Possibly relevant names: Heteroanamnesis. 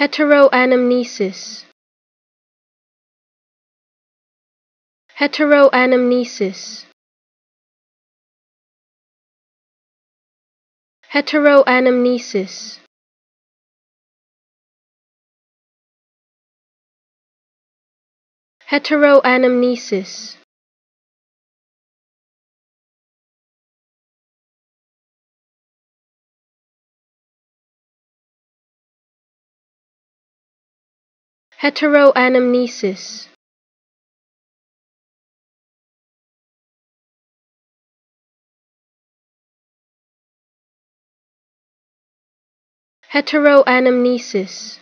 Heteroanamnesis. Heteroanamnesis. Heteroanamnesis. Heteroanamnesis. Heteroanamnesis. Heteroanamnesis.